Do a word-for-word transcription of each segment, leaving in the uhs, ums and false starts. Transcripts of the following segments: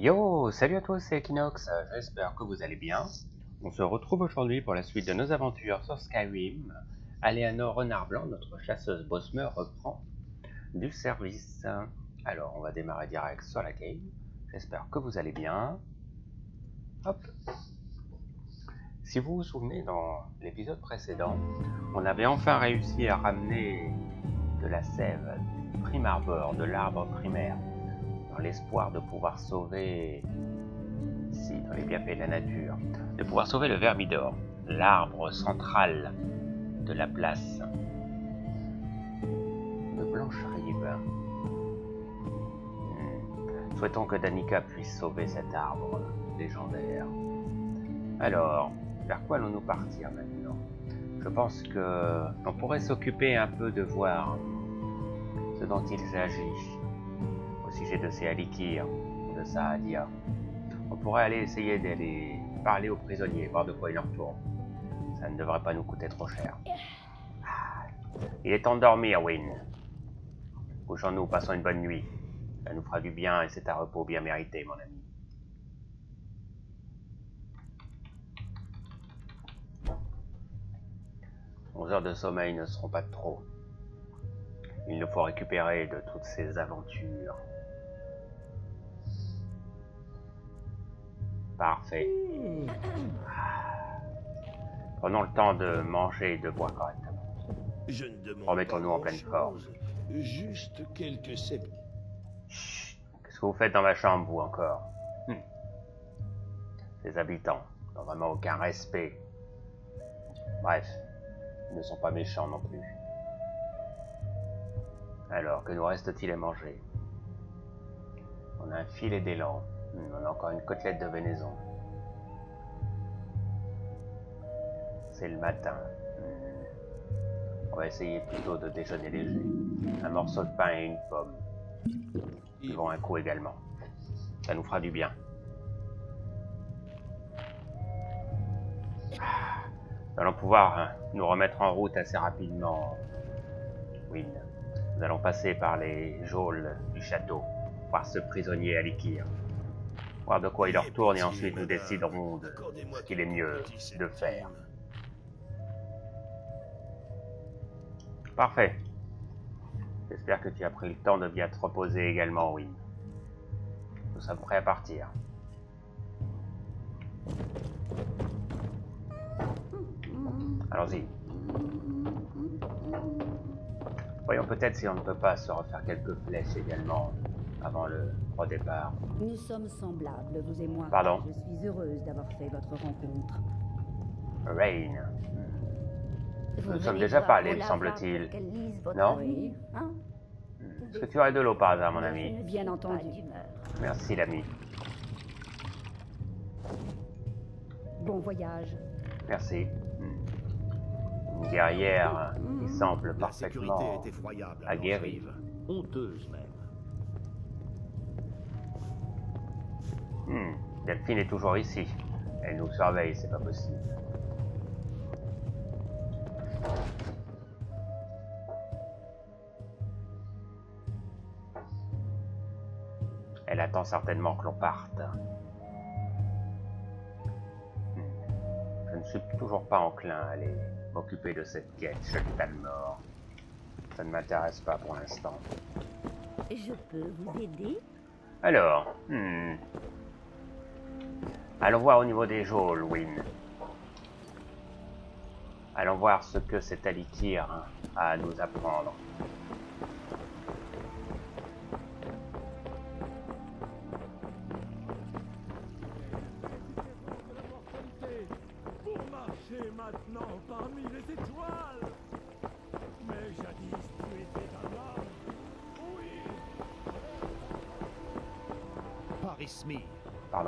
Yo, salut à tous, c'est Eki_nox, j'espère que vous allez bien. On se retrouve aujourd'hui pour la suite de nos aventures sur Skyrim. Aléanor Renard Blanc, notre chasseuse Bosmer, reprend du service. Alors, on va démarrer direct sur la game. J'espère que vous allez bien. Hop. Si vous vous souvenez, dans l'épisode précédent, on avait enfin réussi à ramener de la sève du primarbor, de l'arbre primaire, dans l'espoir de pouvoir sauver, ici dans les bienfaits de la nature, de pouvoir sauver le vermidor, l'arbre central de la place de Blanche-Rive. Hmm. Souhaitons que Danica puisse sauver cet arbre légendaire. Alors, vers quoi allons-nous partir maintenant? Je pense que on pourrait s'occuper un peu de voir ce dont il s'agit au sujet de ces Alik'r, de Saadia. On pourrait aller essayer d'aller parler aux prisonniers, voir de quoi il leur tourne. Ça ne devrait pas nous coûter trop cher. Ah, il est temps de dormir, Wynne. Couchons-nous, passons une bonne nuit. Ça nous fera du bien et c'est un repos bien mérité, mon ami. onze heures de sommeil ne seront pas trop. Il nous faut récupérer de toutes ces aventures. Parfait. Prenons le temps de manger et de boire correctement. Je ne demande Remettons-nous en pleine forme. Juste quelques sept. Qu'est-ce que vous faites dans ma chambre, vous encore? hmm. Ces habitants n'ont vraiment aucun respect. Bref, ils ne sont pas méchants non plus. Alors, que nous reste-t-il à manger? On a un filet d'élan. On a encore une côtelette de venaison. C'est le matin. On va essayer plutôt de déjeuner léger. Un morceau de pain et une pomme. Ils vont un coup également. Ça nous fera du bien. Nous allons pouvoir nous remettre en route assez rapidement. Oui. Nous allons passer par les geôles du château, voir ce prisonnier Alik'r, voir de quoi il leur tourne et ensuite nous déciderons de ce qu'il est mieux de faire. Parfait. J'espère que tu as pris le temps de bien te reposer également, Wynne. Nous sommes prêts à partir. Allons-y. Voyons peut-être si on ne peut pas se refaire quelques flèches également avant le redépart. Nous sommes semblables, vous et moi. Pardon. Je suis heureuse d'avoir fait votre rencontre. Rain. Nous nous sommes déjà parlé, me semble-t-il. Non? Oui. Hein? Est-ce que tu aurais de l'eau par hasard, mon ami? Bien entendu. Merci, l'ami. Bon voyage. Merci. Guerrière, il semble parfaitement aguerrie. Honteuse même. Hmm. Delphine est toujours ici. Elle nous surveille, c'est pas possible. Elle attend certainement que l'on parte. Hmm. Je ne suis toujours pas enclin à aller m'occuper de cette quête chez le Talmor. Ça ne m'intéresse pas pour l'instant. Je peux vous aider? Alors, hmm. allons voir au niveau des geôles, Wynne. Allons voir ce que cet Alik'r a à nous apprendre. Maintenant parmi les étoiles. Mais jadis tu étais un homme. Oui. Parismi,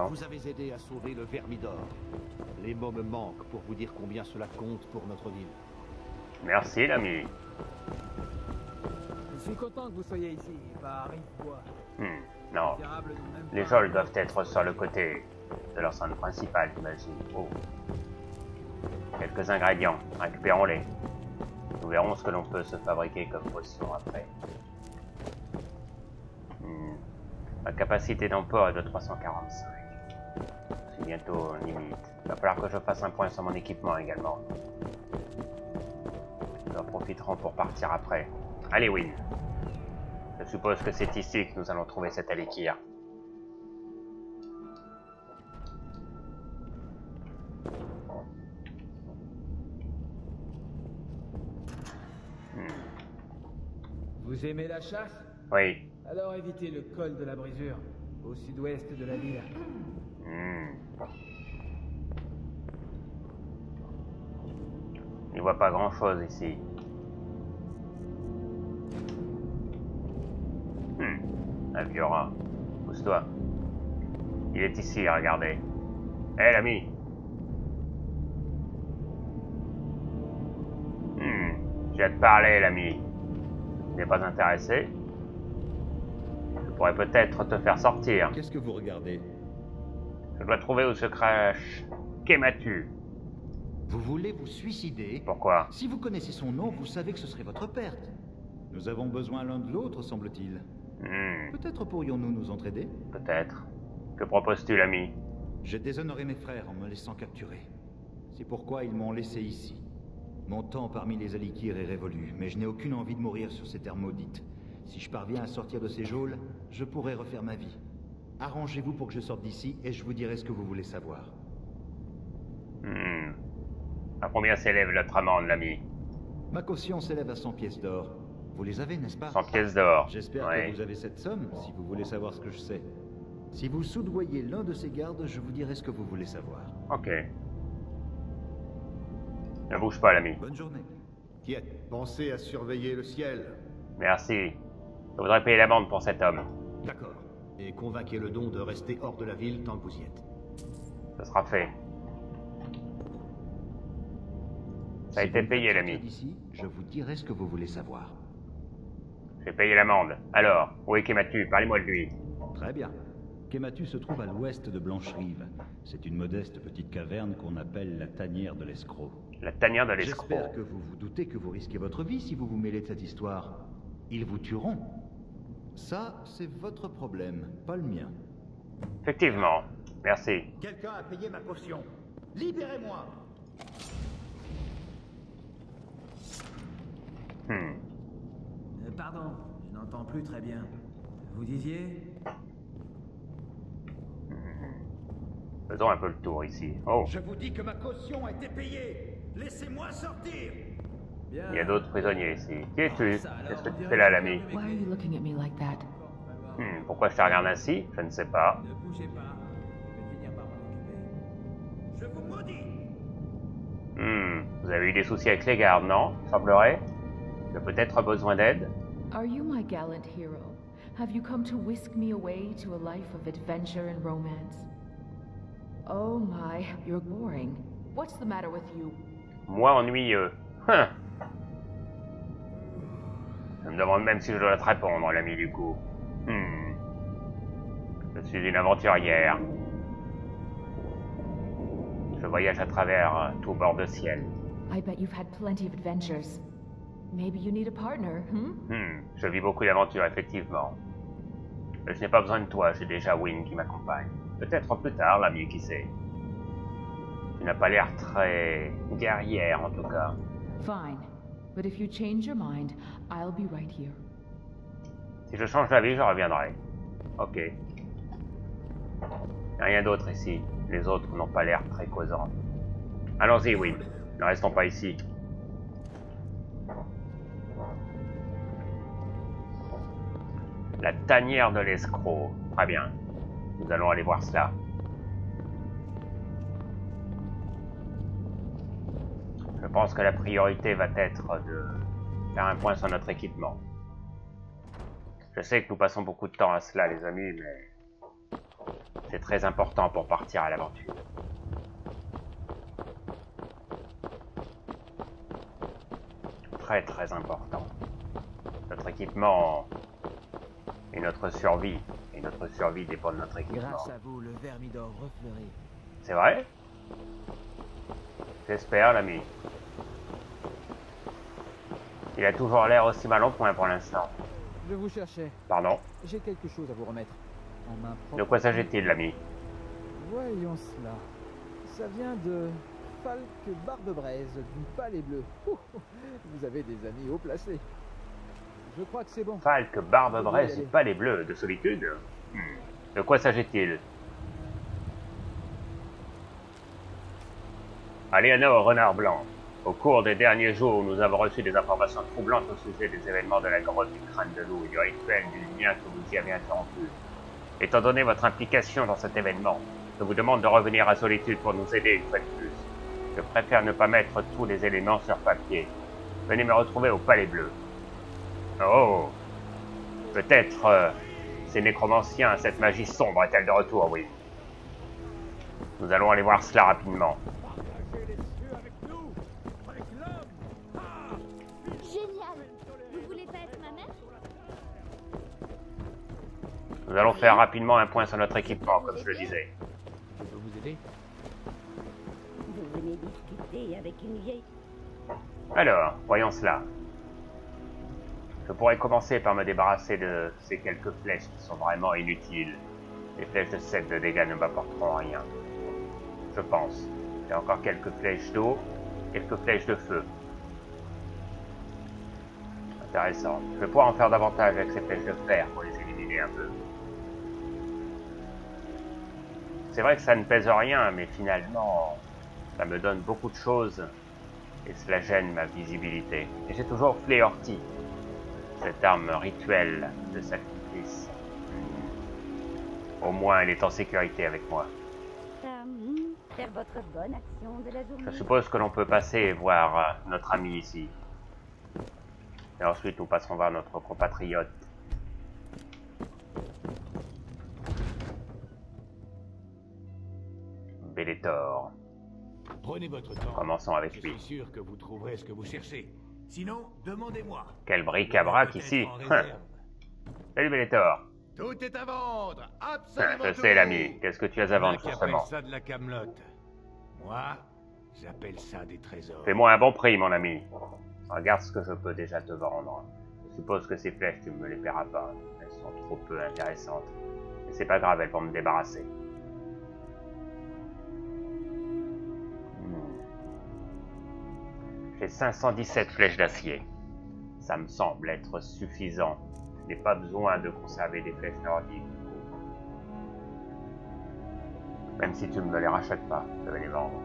vous avez aidé à sauver le vermidor. Les mots me manquent pour vous dire combien cela compte pour notre ville. Merci l'ami. Je suis content que vous soyez ici, Rorikbourg. Hmm, non. Les geôles doivent être sur le côté de leur centre principal, j'imagine. Oh. Quelques ingrédients, récupérons-les. Nous verrons ce que l'on peut se fabriquer comme potion après. Hmm. La capacité d'emport est de trois cent quarante-cinq. C'est bientôt limite. Il va falloir que je fasse un point sur mon équipement également. Nous en profiterons pour partir après. Allez, Wynne. Je suppose que c'est ici que nous allons trouver cet Alik'r. Vous aimez la chasse? Oui. Alors évitez le col de la brisure, au sud-ouest de la ville. Mmh. Il voit pas grand-chose ici. Hmm. La Viora, pousse-toi. Il est ici, regardez. Hé, hey, l'ami. Hmm. J'ai à te parler, l'ami. N'est pas intéressé, je pourrais peut-être te faire sortir. Qu'est-ce que vous regardez? Je dois trouver où se cache Kématu. Vous voulez vous suicider? Pourquoi? Si vous connaissez son nom, vous savez que ce serait votre perte. Nous avons besoin l'un de l'autre, semble-t-il. Hmm. Peut-être pourrions-nous nous entraider? Peut-être. Que proposes-tu, l'ami? J'ai déshonoré mes frères en me laissant capturer. C'est pourquoi ils m'ont laissé ici. Mon temps parmi les Alik'r est révolu, mais je n'ai aucune envie de mourir sur ces terres maudites. Si je parviens à sortir de ces geôles, je pourrai refaire ma vie. Arrangez-vous pour que je sorte d'ici et je vous dirai ce que vous voulez savoir. Hmm. À combien s'élève notre amende, l'ami? Ma caution s'élève à cent pièces d'or. Vous les avez, n'est-ce pas? cent pièces d'or. J'espère ouais. que vous avez cette somme, si vous voulez savoir ce que je sais. Si vous soudoyez l'un de ces gardes, je vous dirai ce que vous voulez savoir. Ok. Ne bouge pas, l'ami. Bonne journée. Tiens, pensez à surveiller le ciel. Merci. Je voudrais payer l'amende pour cet homme. D'accord. Et convainquez le don de rester hors de la ville tant que vous y êtes. Ce sera fait. Ça a été payé, l'ami. Je vous dirai ce que vous voulez savoir. J'ai payé l'amende. Alors, où est Kématu? Parlez-moi de lui. Très bien. Kématu se trouve à l'ouest de Blanche-Rive. C'est une modeste petite caverne qu'on appelle la Tanière de l'escroc. La Tanière de l'escroc. J'espère que vous vous doutez que vous risquez votre vie si vous vous mêlez de cette histoire. Ils vous tueront. Ça, c'est votre problème, pas le mien. Effectivement. Merci. Quelqu'un a payé ma caution. Libérez-moi. Hmm. Euh, pardon, je n'entends plus très bien. Vous disiez ? Faisons un peu le tour ici. Oh. Je vous dis que ma caution a été payée. Laissez-moi sortir. Bien. Il y a d'autres prisonniers ici. Qui es-tu? Qu'est-ce que tu fais là, l'ami? Hmm, pourquoi je te regarde ainsi? Je ne sais pas. Ne bougez pas. Je vous maudis. Hmm, vous avez eu des soucis avec les gardes, non? Il semblerait. Tu as peut-être besoin d'aide. Are you my gallant hero? Have you come to whisk me away to a life of adventure and romance? Oh my, you're boring. What's the matter with you? Moi ennuyeux. Huh. Je me demande même si je dois te répondre, l'ami du coup. Hmm. Je suis une aventurière. Je voyage à travers tout bord de ciel. I bet you've had plenty of adventures. Maybe you need a partner, hmm? Hmm. Je vis beaucoup d'aventures, effectivement. Mais je n'ai pas besoin de toi, j'ai déjà Wynne qui m'accompagne. Peut-être plus tard, l'ami, qui sait. Tu n'as pas l'air très guerrière, en tout cas. Fine, but if you change your mind, I'll be right here. Si je change d'avis, je reviendrai. Ok. Y a rien d'autre ici. Les autres n'ont pas l'air très causants. Allons-y, Wynne. Ne restons pas ici. La tanière de l'escroc. Très bien. Nous allons aller voir cela. Je pense que la priorité va être de faire un point sur notre équipement. Je sais que nous passons beaucoup de temps à cela, les amis, mais c'est très important pour partir à l'aventure. Très très important. Notre équipement et notre survie. Et notre survie dépend de notre équipement. Grâce à vous, le vermidor refleurit. C'est vrai? J'espère, l'ami. Il a toujours l'air aussi mal en point pour l'instant. Je vous cherchais. Pardon? J'ai quelque chose à vous remettre. en main propre. De quoi s'agit-il, l'ami? Voyons cela. Ça vient de Falque Barbe-Braise, du Palais Bleu. Ouh, vous avez des amis haut placés. Je crois que c'est bon. Falque Barbe-Braise, du Palais Bleu, de Solitude. hmm. De quoi s'agit-il? Aléanor Renard Blanc. Au cours des derniers jours, nous avons reçu des informations troublantes au sujet des événements de la grotte du Crâne de Loup et du rituel du lien que vous y avez interrompu. Étant donné votre implication dans cet événement, je vous demande de revenir à Solitude pour nous aider une fois de plus. Je préfère ne pas mettre tous les éléments sur papier. Venez me retrouver au Palais Bleu. Oh, peut-être euh, ces nécromanciens, cette magie sombre est-elle de retour, oui. Nous allons aller voir cela rapidement. Nous allons faire rapidement un point sur notre équipement, comme je le disais. Je peux vous aider? Vous venez discuter avec une vieille. Alors, voyons cela. Je pourrais commencer par me débarrasser de ces quelques flèches qui sont vraiment inutiles. Les flèches de sept de dégâts ne m'apporteront rien. Je pense. Il y a encore quelques flèches d'eau, quelques flèches de feu. Intéressant. Je vais pouvoir en faire davantage avec ces flèches de fer pour les éliminer un peu. C'est vrai que ça ne pèse rien, mais finalement, ça me donne beaucoup de choses et cela gêne ma visibilité. Et j'ai toujours fléorti, cette arme rituelle de sacrifice. Au moins, elle est en sécurité avec moi. Je suppose que l'on peut passer voir notre ami ici. Et ensuite, nous passerons voir notre compatriote. Belethor. Prenez votre temps. Commençons avec lui. Je suis sûr que vous trouverez ce que vous cherchez. Sinon, demandez-moi. Quel bric-à-brac ici. Salut Belethor. Tout est à vendre. Absolument. Je sais l'ami. Qu'est-ce que tu as à vendre forcément? Ça de la camelote. Moi, j'appelle ça des trésors. Fais-moi un bon prix, mon ami. Regarde ce que je peux déjà te vendre. Je suppose que ces flèches, tu ne me les paieras pas. Elles sont trop peu intéressantes. Mais c'est pas grave, elles vont me débarrasser. J'ai cinq cent dix-sept flèches d'acier. Ça me semble être suffisant. Je n'ai pas besoin de conserver des flèches nordiques. Même si tu ne me les rachètes pas, je vais les vendre.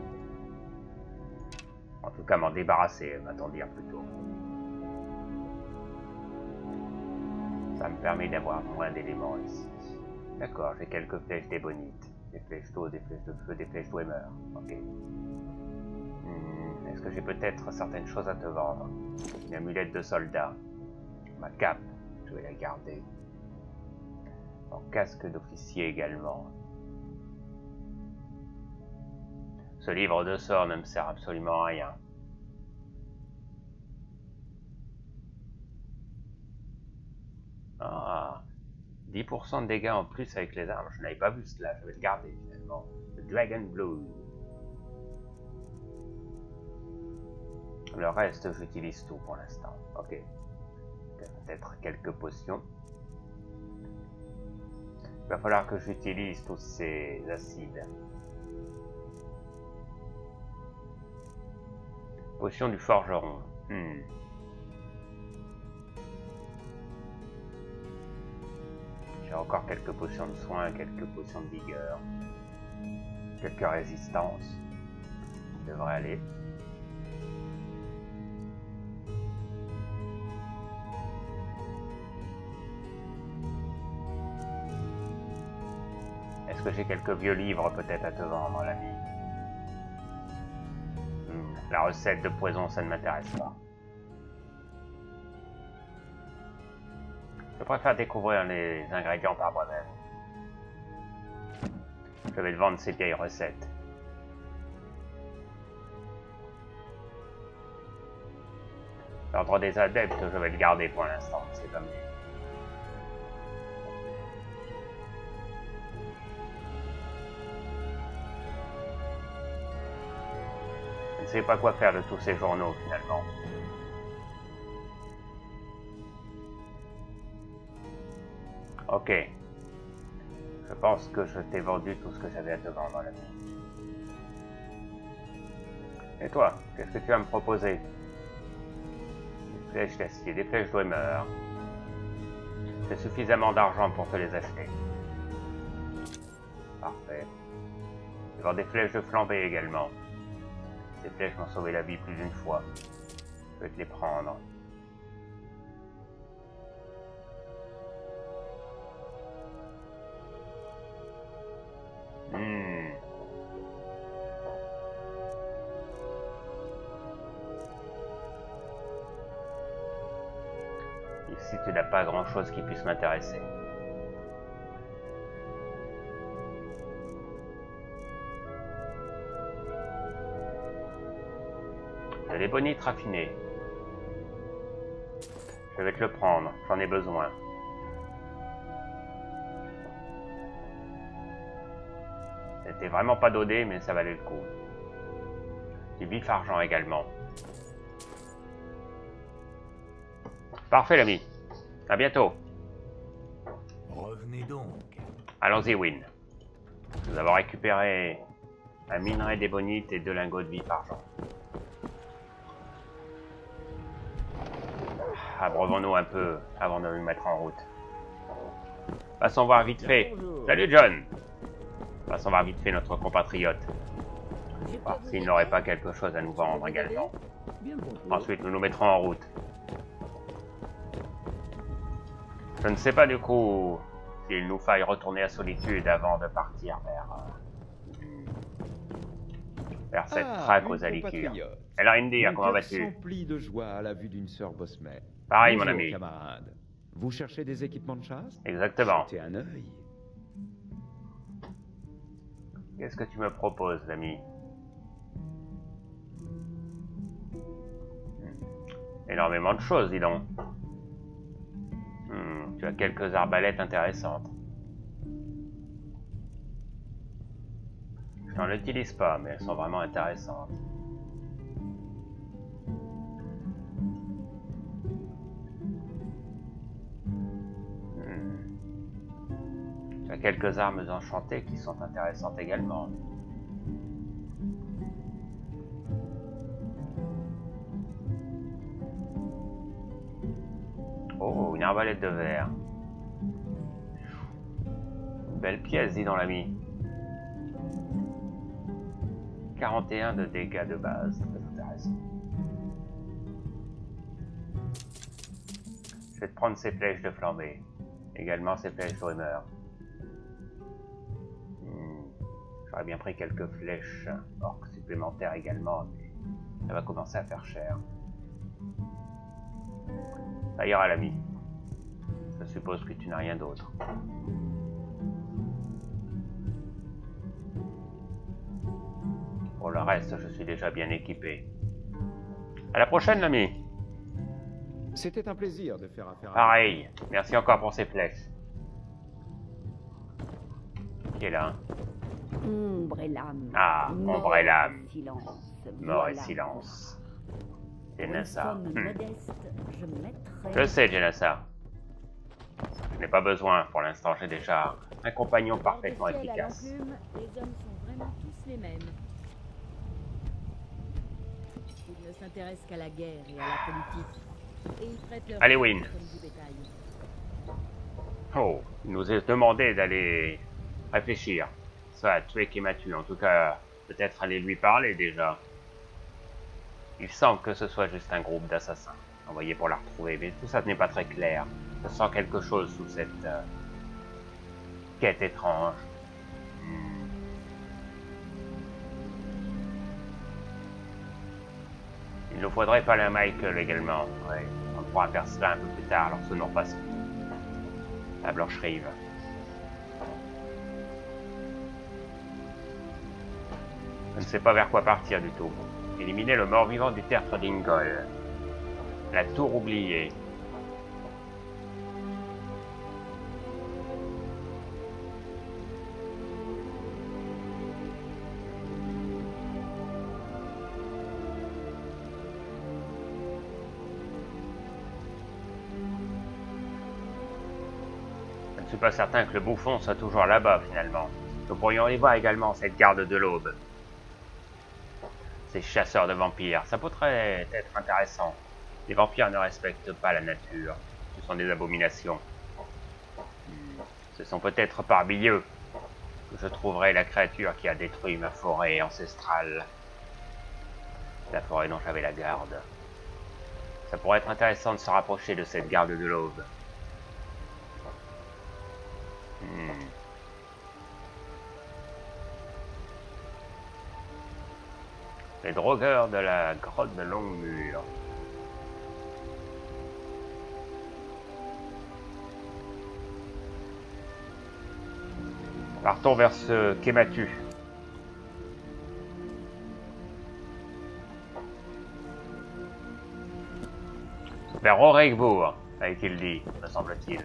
En tout cas, m'en débarrasser, va-t-on dire plutôt. Ça me permet d'avoir moins d'éléments ici. D'accord, j'ai quelques flèches d'ébonite. Des flèches d'eau, des flèches de feu, des flèches d'ouémeur. Ok. Est-ce que j'ai peut-être certaines choses à te vendre? Une amulette de soldat. Ma cape, je vais la garder. Mon casque d'officier également. Ce livre de sorts ne me sert absolument à rien. Ah, dix pour cent de dégâts en plus avec les armes. Je n'avais pas vu cela, je vais le garder finalement. Le Dragon Blue. Le reste, j'utilise tout pour l'instant. Ok. Peut-être quelques potions. Il va falloir que j'utilise tous ces acides. Potion du forgeron. Hmm. J'ai encore quelques potions de soins, quelques potions de vigueur, quelques résistances. Ça devrait aller. J'ai quelques vieux livres peut-être à te vendre, l'ami. Hmm, la recette de poison, ça ne m'intéresse pas. Je préfère découvrir les ingrédients par moi-même. Je vais te vendre ces vieilles recettes. L'ordre des adeptes, je vais le garder pour l'instant, c'est comme ça. Je ne sais pas quoi faire de tous ces journaux finalement. Ok. pense que je t'ai vendu tout ce que j'avais à te vendre, l'ami. Et toi, qu'est-ce que tu vas me proposer? Des flèches d'acier, des flèches d'Oemer. J'ai suffisamment d'argent pour te les acheter. Parfait. Je vais avoir des flèches de flambée également. Ces flèches m'ont sauvé la vie plus d'une fois. Je vais te les prendre. Hmm. Ici, tu n'as pas grand-chose qui puisse m'intéresser. De l'ébonite raffinée. Je vais te le prendre, j'en ai besoin. C'était vraiment pas dodé, mais ça valait le coup. Du vif argent également. Parfait, l'ami. À bientôt. Revenez donc. Allons-y, Wynne. Nous avons récupéré un minerai d'ébonite et deux lingots de vif argent. Abreuvons-nous un peu avant de nous mettre en route. Passons voir vite fait. Bonjour. Salut, John. Passons voir vite fait notre compatriote. Voir s'il n'aurait pas quelque chose à nous vendre également. Ensuite, nous nous mettrons en route. Je ne sais pas du coup s'il nous faille retourner à Solitude avant de partir vers, vers cette ah, traque aux Alik'r. Elle a rien dit, comment vas-tu? Rempli de joie à la vue d'une sœur Bosmer. Pareil, bonjour, mon ami. Camarade. Vous cherchez des équipements de chasse? Exactement. Jetez un œil. Qu'est-ce que tu me proposes, l'ami? hmm. Énormément de choses, dis donc. Hmm. Tu as quelques arbalètes intéressantes. Je n'en utilise pas, mais elles sont vraiment intéressantes. Hmm. Tu as quelques armes enchantées qui sont intéressantes également. Oh, une arbalète de verre. Une belle pièce, dis donc, l'ami. quarante et un de dégâts de base, très intéressant. Je vais te prendre ces flèches de flambée. Également ces flèches d'honneur. Hmm. J'aurais bien pris quelques flèches orques supplémentaires également, mais ça va commencer à faire cher. Ça ira, l'ami. Je suppose que tu n'as rien d'autre. Pour le reste, je suis déjà bien équipé. À la prochaine, l'ami. C'était un plaisir de faire affaire. Pareil. Merci encore pour ces flèches. Qui est là? Ombre et lame. Ah, ombre et lame. Mort et silence. Jenasa. Je sais, Jenasa. Je n'ai pas besoin pour l'instant. J'ai déjà un compagnon parfaitement efficace. Les hommes sont vraiment tous les mêmes. Ils ne s'intéressent qu'à la guerre et à la politique. Et ils traitent leur Allez, Wynne. Oh, il nous est demandé d'aller réfléchir. Ça a tué Kématu. En tout cas, peut-être aller lui parler déjà. Il semble que ce soit juste un groupe d'assassins envoyés pour la retrouver. Mais tout ça n'est pas très clair. Je sens quelque chose sous cette euh, quête étrange. Hmm. Il nous faudrait parler à Michael également. Ouais. On pourra faire cela un peu plus tard lorsque nous repasserons la Blanche-Rive. Je ne sais pas vers quoi partir du tout. Éliminer le mort-vivant du tertre d'Ingol. La tour oubliée. ne suis pas certain que le bouffon soit toujours là-bas, finalement. Nous pourrions y voir également cette garde de l'aube. Ces chasseurs de vampires, ça pourrait être intéressant. Les vampires ne respectent pas la nature. Ce sont des abominations. Ce sont peut-être parmi eux que je trouverai la créature qui a détruit ma forêt ancestrale. La forêt dont j'avais la garde. Ça pourrait être intéressant de se rapprocher de cette garde de l'aube. Hmm. Les drogueurs de la grotte de Longmur. Partons vers ce Kématu. Vers Rorikbourg, avait-il dit, me semble-t-il.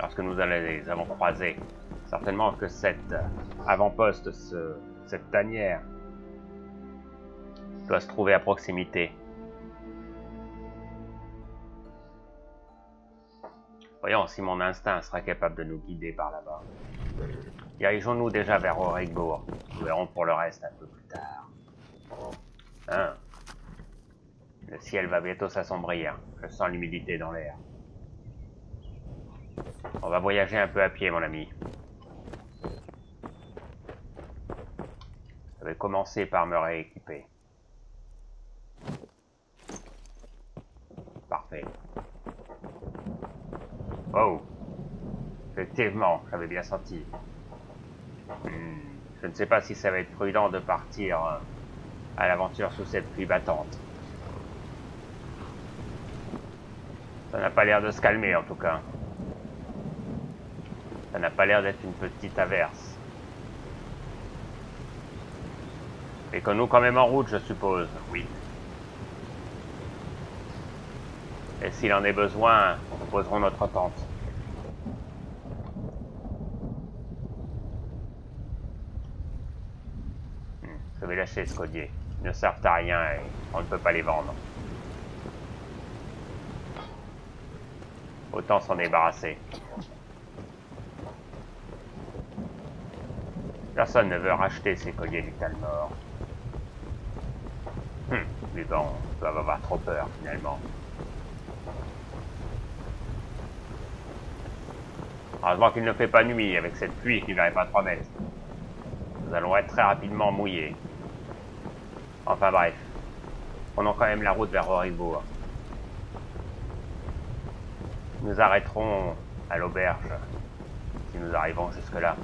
Lorsque nous les avons croisés, certainement que cet avant-poste, ce, cette tanière, doit se trouver à proximité. Voyons si mon instinct sera capable de nous guider par là-bas. Dirigeons-nous déjà vers Aurégebourg. Nous verrons pour le reste un peu plus tard. Hein? Le ciel va bientôt s'assombrir. Je sens l'humidité dans l'air. On va voyager un peu à pied, mon ami. Je vais commencer par me rééquiper. Parfait. Oh, effectivement, j'avais bien senti. Hmm. Je ne sais pas si ça va être prudent de partir à l'aventure sous cette pluie battante. Ça n'a pas l'air de se calmer, en tout cas. Ça n'a pas l'air d'être une petite averse. Et que nous, quand même en route, je suppose, oui. Et s'il en est besoin, nous poserons notre tente. Je vais lâcher ce collier. Ils ne servent à rien et on ne peut pas les vendre. Autant s'en débarrasser. Personne ne veut racheter ces colliers du Talmor. Hum, mais bon, ils doivent avoir trop peur finalement. Heureusement qu'il ne fait pas nuit avec cette pluie qui ne verrait pas trois mètres. Nous allons être très rapidement mouillés. Enfin bref, prenons quand même la route vers Rorikbourg. Nous arrêterons à l'auberge si nous arrivons jusque-là.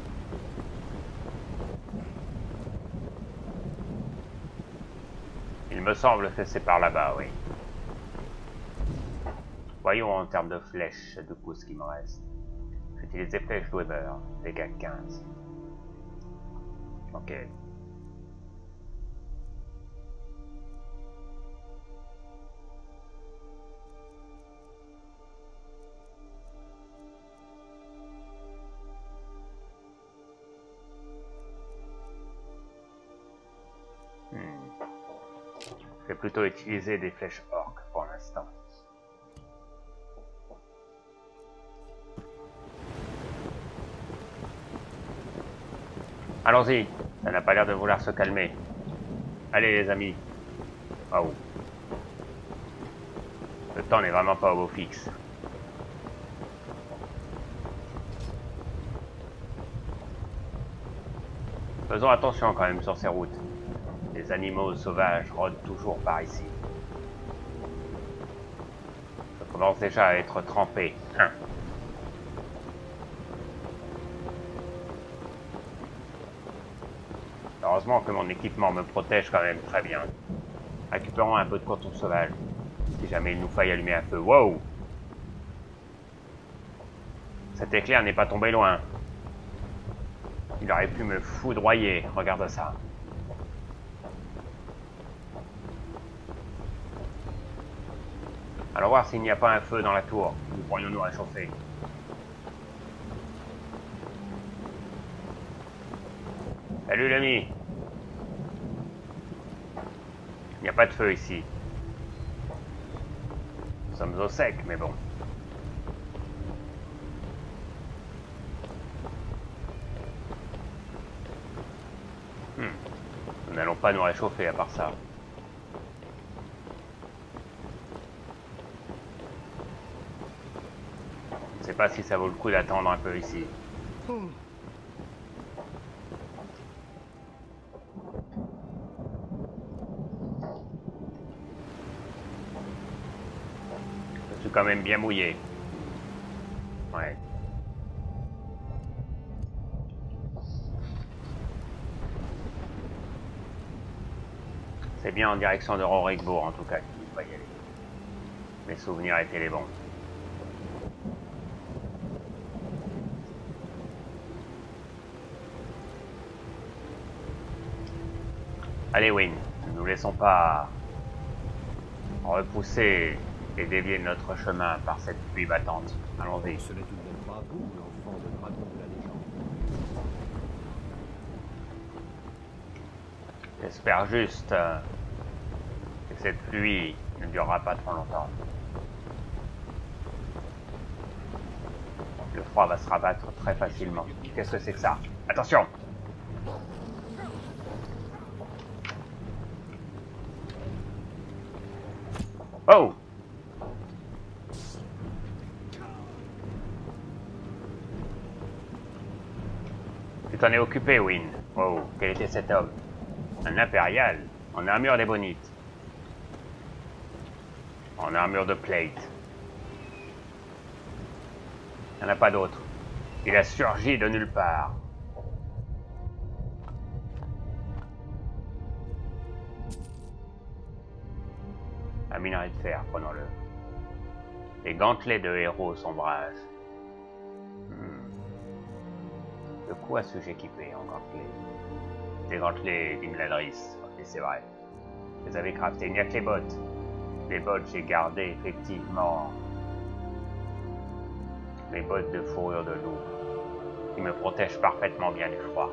Il me semble que c'est par là-bas, oui. Voyons en termes de flèches, du coup, ce qui me reste. J'utilise des flèches Weber, dégâts quinze. Ok. Hmm. Je vais plutôt utiliser des flèches orques pour l'instant. Allons-y, ça n'a pas l'air de vouloir se calmer. Allez les amis. Waouh. Le temps n'est vraiment pas au beau fixe. Faisons attention quand même sur ces routes. Les animaux sauvages rôdent toujours par ici. Je commence déjà à être trempé. Hein. Heureusement que mon équipement me protège quand même très bien. Récupérons un peu de coton sauvage. Si jamais il nous faille allumer un feu. Wow! Cet éclair n'est pas tombé loin. Il aurait pu me foudroyer. Regarde ça. Allons voir s'il n'y a pas un feu dans la tour. Nous pourrions nous réchauffer. Salut l'ami! Il n'y a pas de feu ici. Nous sommes au sec, mais bon. pas nous réchauffer à part ça. Je ne sais pas si ça vaut le coup d'attendre un peu ici. Hmm. Je suis quand même bien mouillé. Ouais. C'est bien en direction de Rorikbourg en tout cas qu'il faut y aller. Mes souvenirs étaient les bons. Allez Wynne, ne nous laissons pas repousser et dévier notre chemin par cette pluie battante. Allons-y. Ce n'est tout de même pas vous, l'enfant de dragon de la légende. J'espère juste que cette pluie ne durera pas trop longtemps. Le froid va se rabattre très facilement. Qu'est-ce que c'est que ça? Attention! Oh! Tu t'en es occupé, Wynne. Wow, quel était cet homme? Un impérial, en armure des bonites. En armure de plate. Il n'y en a pas d'autre. Il a surgi de nulle part. Un minerai de fer, prenons-le. Les gantelets de héros s'ombragent. Hmm. De quoi suis-je équipé en gantelets? Des gantelets d'Imladris, et c'est vrai. Je les avais craftés, il n'y a que les bottes. Les bottes, j'ai gardé effectivement. Les bottes de fourrure de loup, qui me protègent parfaitement bien du froid.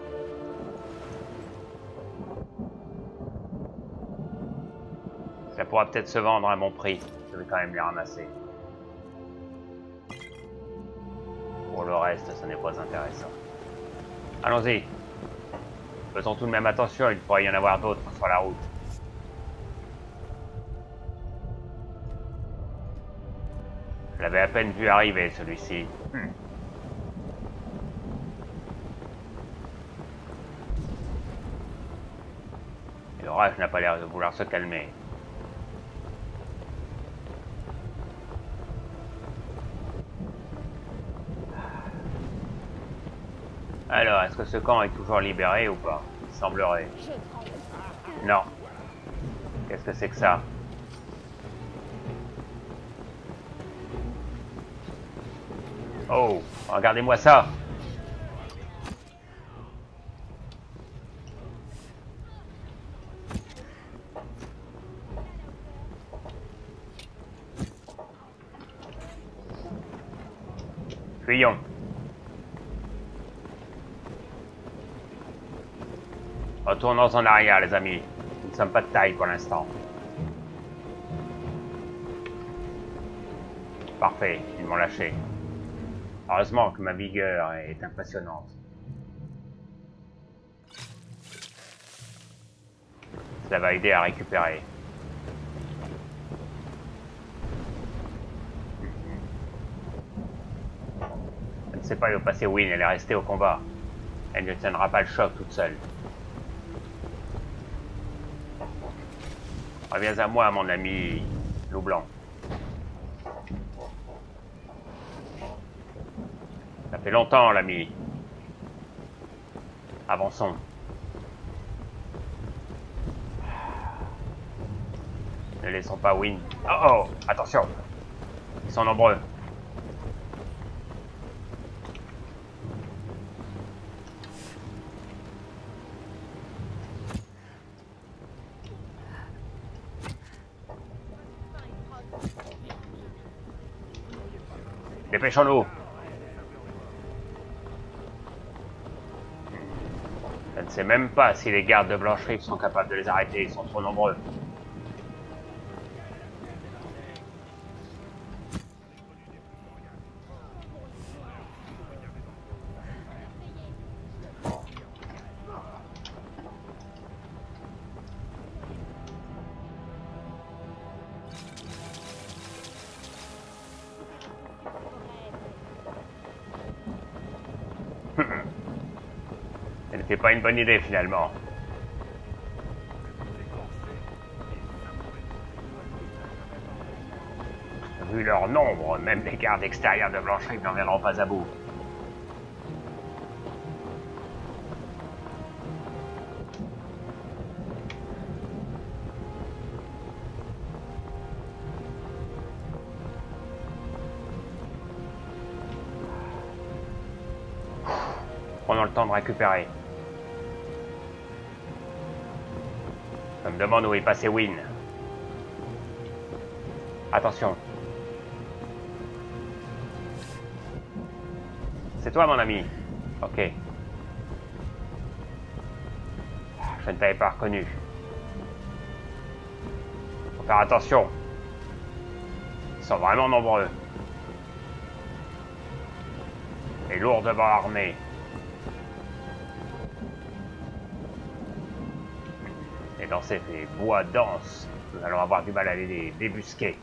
Ça pourra peut-être se vendre à bon prix. Je vais quand même les ramasser. Pour le reste, ce n'est pas intéressant. Allons-y. Faisons tout de même attention, il pourrait y en avoir d'autres sur la route. Je l'avais à peine vu arriver, celui-ci. Hmm. L'orage n'a pas l'air de vouloir se calmer. Alors, est-ce que ce camp est toujours libéré ou pas? Il semblerait. Non. Qu'est-ce que c'est que ça? Oh, regardez-moi ça! Fuyons! Retournons en arrière, les amis. Nous ne sommes pas de taille pour l'instant. Parfait, ils m'ont lâché. Heureusement que ma vigueur est impressionnante. Ça va aider à récupérer. Je ne sais pas où passer Wynne, elle est restée au combat. Elle ne tiendra pas le choc toute seule. Reviens à moi, mon ami Loup Blanc. Ça fait longtemps, l'ami. Avançons. Ne laissons pas Wynne. Oh oh, attention. Ils sont nombreux. Dépêchons-nous. Je ne sais même pas si les gardes de Blanche-Rive sont capables de les arrêter, ils sont trop nombreux. C'est pas une bonne idée finalement. Vu leur nombre, même les gardes extérieurs de Blanche-Rive n'en viendront pas à bout. Prenons le temps de récupérer. Je me demande où est passé Wynne. Attention. C'est toi, mon ami. Ok. Je ne t'avais pas reconnu. Faut faire attention. Ils sont vraiment nombreux. Et lourdement armés. Et dans ces bois denses, nous allons avoir du mal à les débusquer.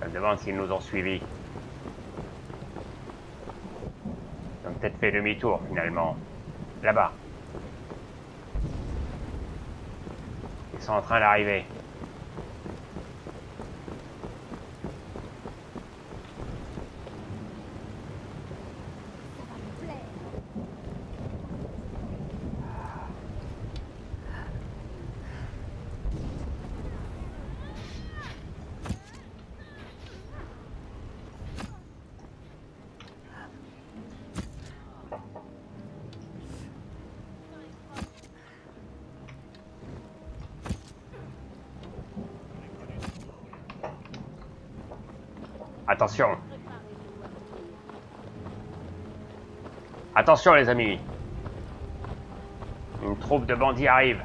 Je me demande s'ils nous ont suivis. Peut-être fait demi-tour finalement. Là-bas. Ils sont en train d'arriver. Attention. Attention les amis. Une troupe de bandits arrive.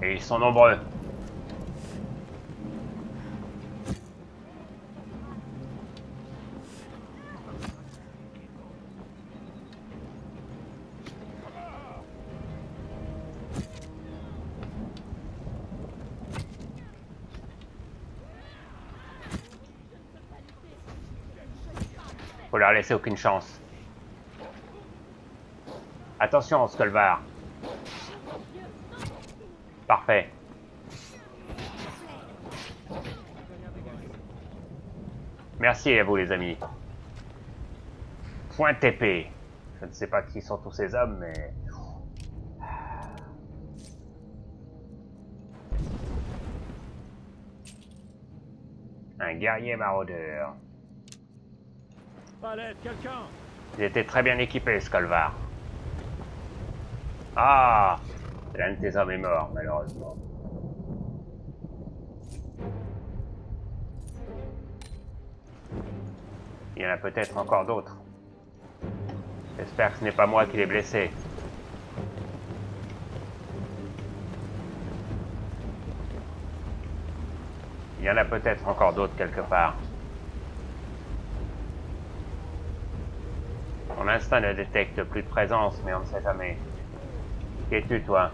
Et ils sont nombreux. Faut leur laisser aucune chance. Attention, Skulvar. Parfait. Merci à vous, les amis. Point T P. Je ne sais pas qui sont tous ces hommes, mais... Un guerrier maraudeur. Ils étaient très bien équipés, Skulvar. Ah, l'un de tes hommes est mort, malheureusement. Il y en a peut-être encore d'autres. J'espère que ce n'est pas moi qui l'ai blessé. Il y en a peut-être encore d'autres quelque part. Mon instinct ne détecte plus de présence, mais on ne sait jamais. Qui es-tu, toi?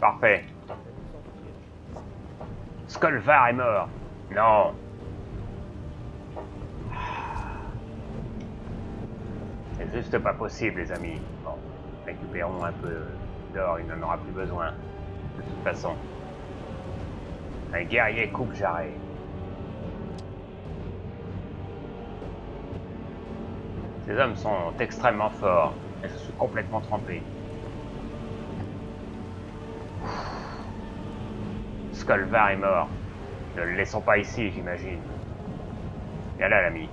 Parfait. Skulvar est mort. Non. C'est juste pas possible, les amis. Bon. Récupérons un peu d'or, il n'en aura plus besoin, de toute façon. Un guerrier coupe-jarret. Ces hommes sont extrêmement forts, et je suis complètement trempé. Skulvar est mort. Ne le laissons pas ici, j'imagine. Viens là, l'ami.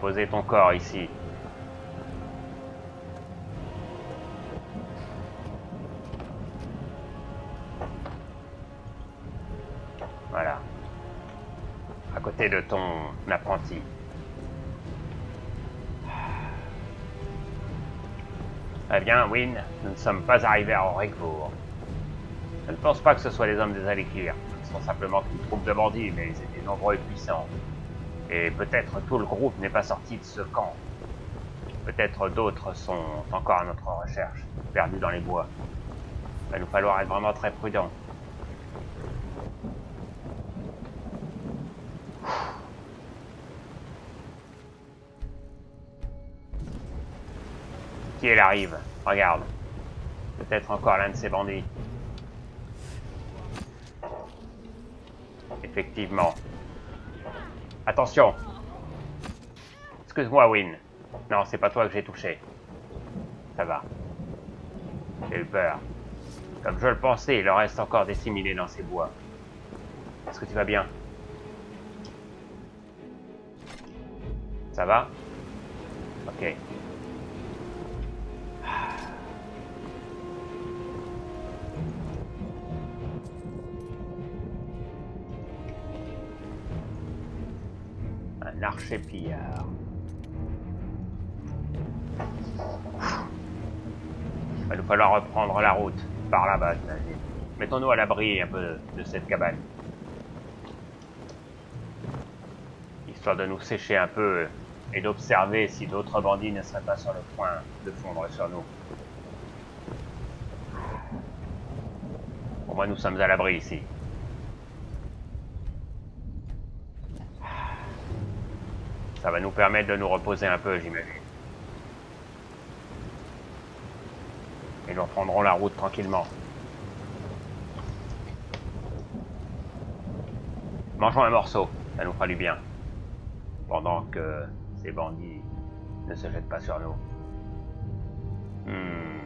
Poser ton corps ici. Voilà. À côté de ton apprenti. Eh bien, Wynne, nous ne sommes pas arrivés à Rorikbourg. Je ne pense pas que ce soit les hommes des Alik'r. sont simplement une troupe de bandits, mais ils étaient nombreux et puissants. Et peut-être tout le groupe n'est pas sorti de ce camp. Peut-être d'autres sont encore à notre recherche, perdus dans les bois. Il va nous falloir être vraiment très prudents. Qui elle arrive, regarde. Peut-être encore l'un de ces bandits. Effectivement. Attention. Excuse-moi, Wynne. Non, c'est pas toi que j'ai touché. Ça va. J'ai eu peur. Comme je le pensais, il en reste encore des disséminés dans ces bois. Est-ce que tu vas bien? Ça va? Ok. Un archer pillard. Il va nous falloir reprendre la route par là-bas. Mettons-nous à l'abri un peu de cette cabane, histoire de nous sécher un peu et d'observer si d'autres bandits ne seraient pas sur le point de fondre sur nous. Au moins, nous sommes à l'abri ici. Ça va nous permettre de nous reposer un peu, j'imagine. Et nous reprendrons la route tranquillement. Mangeons un morceau, ça nous fera du bien. Pendant que ces bandits ne se jettent pas sur nous. Hmm.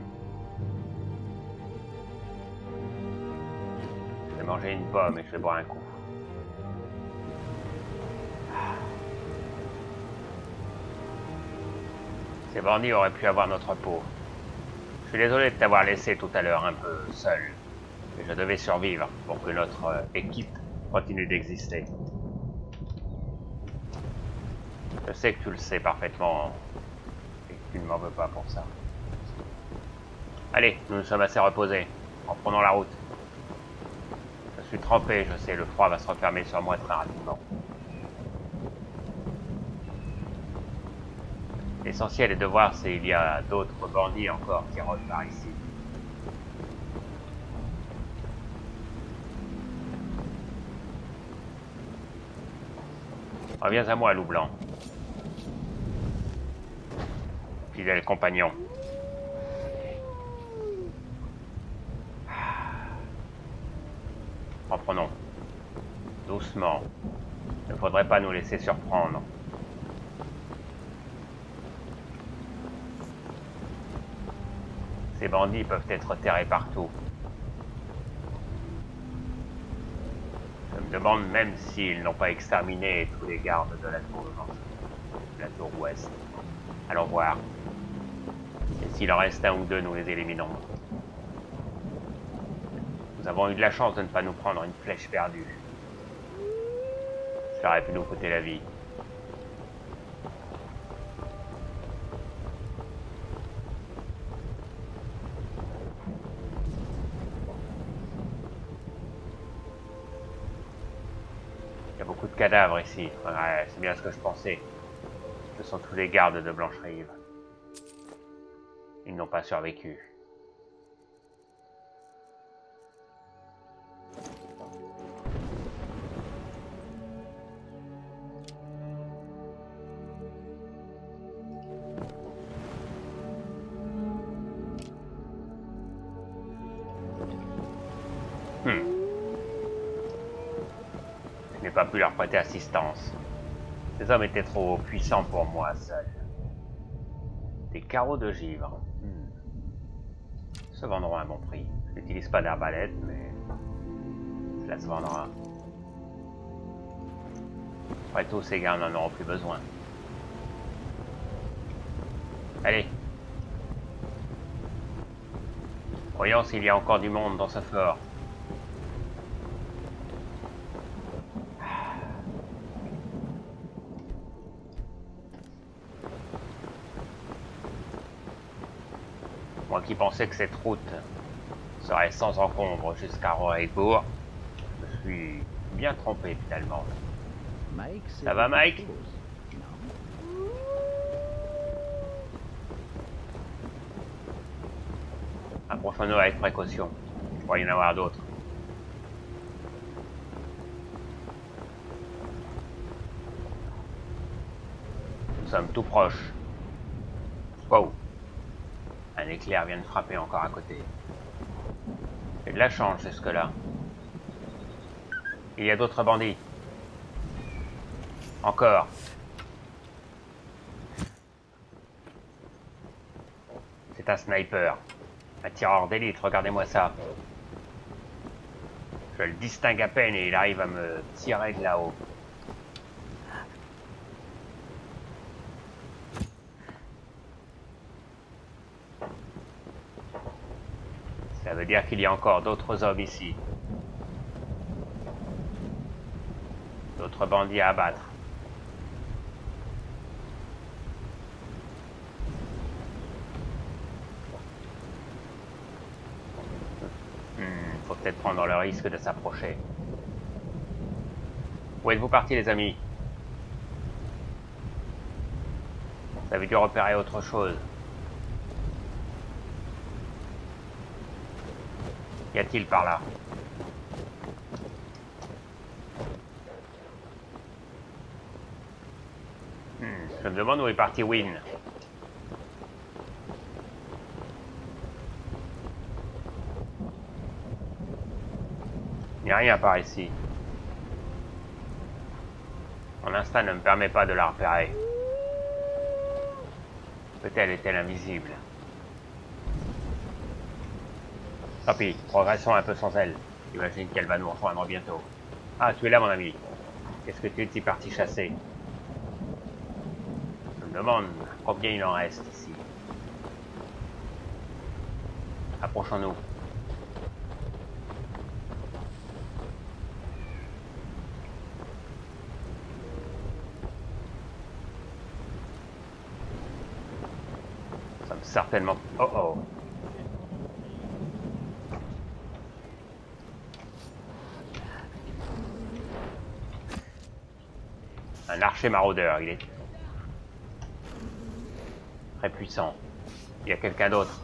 Je vais manger une pomme et je vais boire un coup. Ces bandits auraient pu avoir notre peau. Je suis désolé de t'avoir laissé tout à l'heure un peu seul. Mais je devais survivre pour que notre équipe continue d'exister. Je sais que tu le sais parfaitement et que tu ne m'en veux pas pour ça. Allez, nous nous sommes assez reposés. Reprenons la route. Je suis trempé, je sais, le froid va se refermer sur moi très rapidement. L'essentiel est de voir s'il y a d'autres bandits encore qui rôdent par ici. Reviens à moi, Loup Blanc. Fidèle compagnon. Reprenons. Doucement. Il ne faudrait pas nous laisser surprendre. Ces bandits peuvent être terrés partout. Je me demande même s'ils n'ont pas exterminé tous les gardes de la tour, de la tour ouest. Allons voir. Et s'il en reste un ou deux, nous les éliminons. Nous avons eu de la chance de ne pas nous prendre une flèche perdue. Cela aurait pu nous coûter la vie. Cadavre ici, ouais, c'est bien ce que je pensais. Ce sont tous les gardes de Blanche-Rive. Ils n'ont pas survécu. Pas pu leur prêter assistance. Ces hommes étaient trop puissants pour moi seul. Des carreaux de givre. Hmm. Se vendront à bon prix. Je n'utilise pas d'arbalète, mais cela se vendra. Après tout, ces gars n'en auront plus besoin. Allez. Voyons s'il y a encore du monde dans ce fort. Moi qui pensais que cette route serait sans encombre jusqu'à Rorikbourg, je me suis bien trompé finalement. Mike, ça va Mike ? Approchons-nous avec précaution. Il pourrait y en avoir d'autres. Nous sommes tout proches. Wow. Un éclair vient de frapper encore à côté. J'ai de la chance jusque-là. Il y a d'autres bandits. Encore. C'est un sniper. Un tireur d'élite, regardez-moi ça. Je le distingue à peine et il arrive à me tirer de là-haut. Ça veut dire qu'il y a encore d'autres hommes ici. D'autres bandits à abattre. Hmm, faut peut-être prendre le risque de s'approcher. Où êtes-vous partis, les amis? Vous avez dû repérer autre chose. Y a-t-il par là? hmm, Je me demande où est parti Wynne. Il n'y a rien par ici. Mon instinct ne me permet pas de la repérer. Peut-être est-elle invisible. Tant pis, progressons un peu sans elle. J'imagine qu'elle va nous rejoindre bientôt. Ah, tu es là, mon ami. Qu'est-ce que tu es parti chasser? Je me demande combien il en reste ici. Approchons-nous. Nous sommes certainement... Oh oh. Un archer maraudeur, il est très puissant. Il y a quelqu'un d'autre.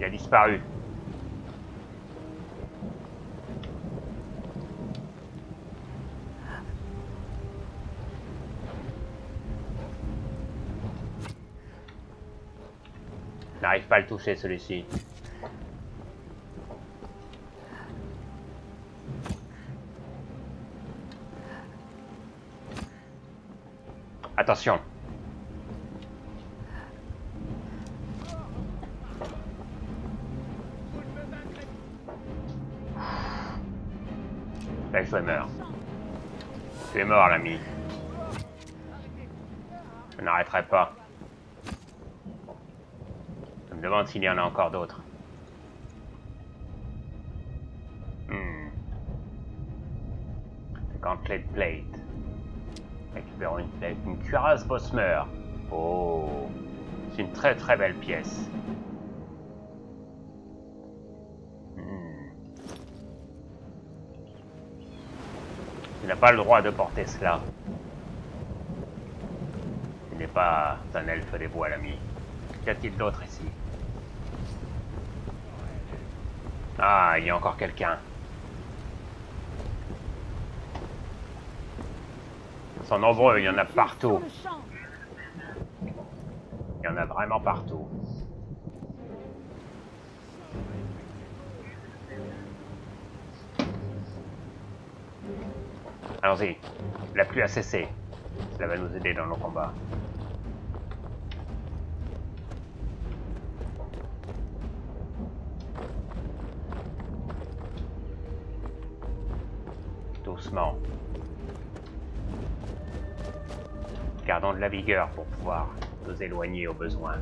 Il a disparu. Je n'arrive pas à le toucher, celui-ci. Attention. Là, je meurs. Tu es mort, l'ami. Je n'arrêterai pas. Je me demande s'il y en a encore d'autres. Hmm. The gauntlet plate. Récupérons une, une cuirasse Bosmer. Oh, c'est une très très belle pièce. Hmm. Tu n'as pas le droit de porter cela. Tu n'es pas un elfe des bois, l'ami. Qu'y a-t-il d'autre ici? Ah, il y a encore quelqu'un. Ils sont nombreux, il y en a partout. Il y en a vraiment partout. Allons-y, la pluie a cessé. Cela va nous aider dans nos combats. Doucement. Gardons de la vigueur pour pouvoir nous éloigner au besoin.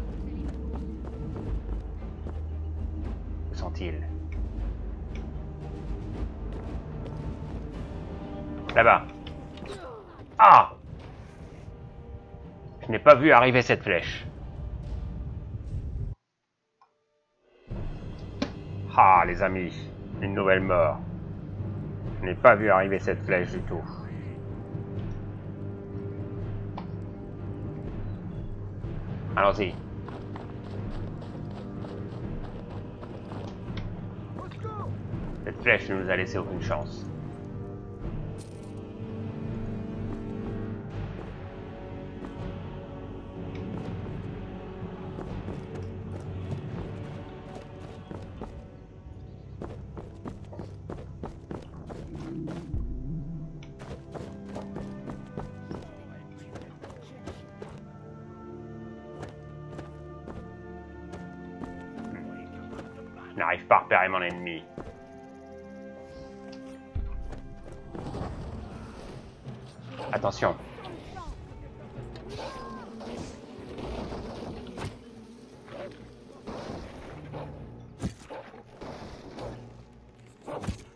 Où sont-ils? Là-bas. Ah! Je n'ai pas vu arriver cette flèche. Ah, les amis, une nouvelle mort. Je n'ai pas vu arriver cette flèche du tout. Allons-y. Cette flèche ne nous a laissé aucune chance. N'arrive pas à repérer mon ennemi. Attention.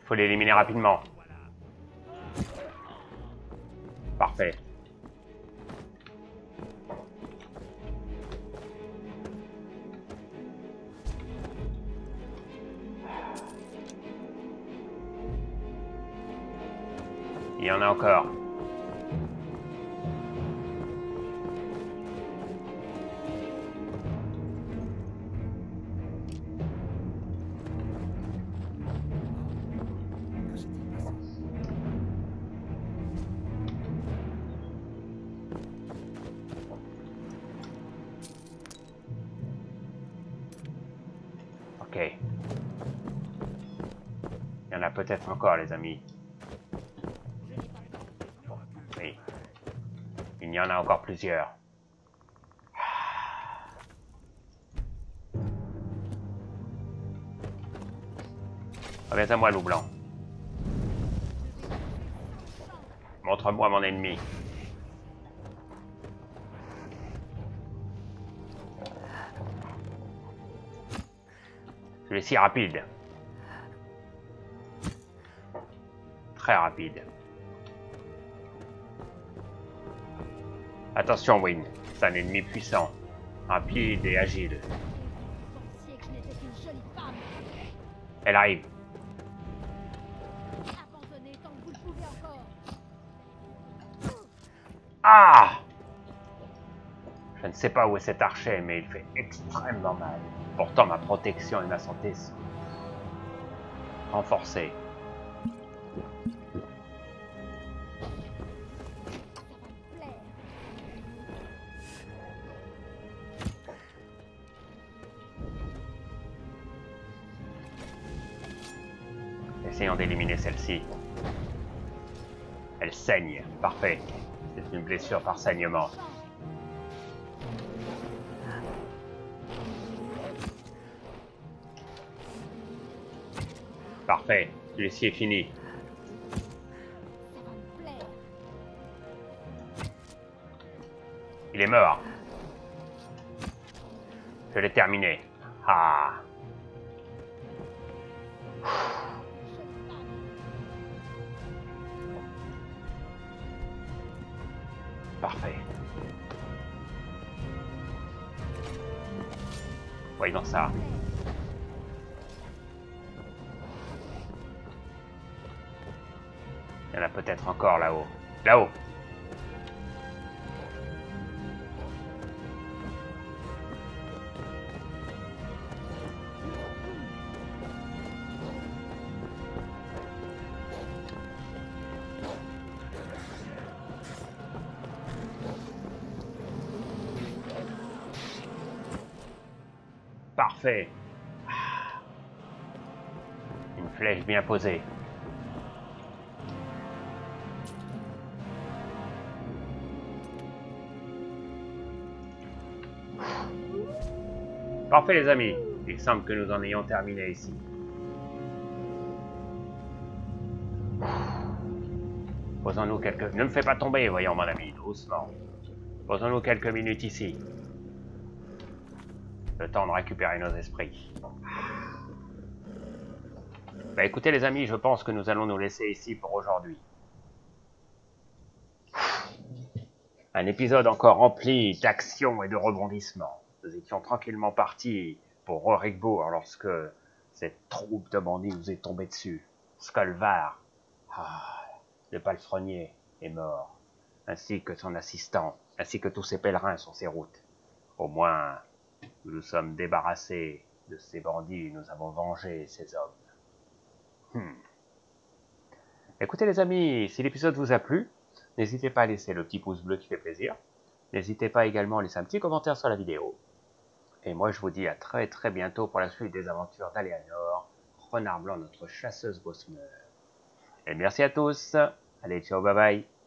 Faut l'éliminer rapidement. Parfait. Il y en a encore. Ok. Il y en a peut-être encore, les amis. Il y en a encore plusieurs. Reviens à moi, Loup Blanc. Montre-moi mon ennemi. Je suis si rapide. Très rapide. Attention, Wynne, c'est un ennemi puissant, rapide et agile. Elle arrive. Ah! Je ne sais pas où est cet archer, mais il fait extrêmement mal. Pourtant, ma protection et ma santé sont renforcées. Essayons d'éliminer celle-ci. Elle saigne. Parfait. C'est une blessure par saignement. Parfait. Celui-ci est fini. Il est mort. Je l'ai terminé. Ah. Parfait. Voyons ça. Il y en a peut-être encore là-haut. Là-haut. Parfait. Une flèche bien posée. Parfait, les amis. Il semble que nous en ayons terminé ici. Posons-nous quelques... Ne me fais pas tomber, voyons, mon ami, doucement. Posons-nous quelques minutes ici. Le temps de récupérer nos esprits. Bah écoutez les amis, je pense que nous allons nous laisser ici pour aujourd'hui. Un épisode encore rempli d'actions et de rebondissements. Nous étions tranquillement partis pour Rorikbourg lorsque Cette troupe de bandits nous est tombée dessus. Skulvar, ah, le palefrenier, est mort, ainsi que son assistant, ainsi que tous ses pèlerins sur ses routes. Au moins, nous nous sommes débarrassés de ces bandits et nous avons vengé ces hommes. Hmm. Écoutez les amis, si l'épisode vous a plu, n'hésitez pas à laisser le petit pouce bleu qui fait plaisir. N'hésitez pas également à laisser un petit commentaire sur la vidéo. Et moi je vous dis à très très bientôt pour la suite des aventures d'Aléanor, Renard Blanc, notre chasseuse Bosmer. Et merci à tous. Allez, ciao, bye bye.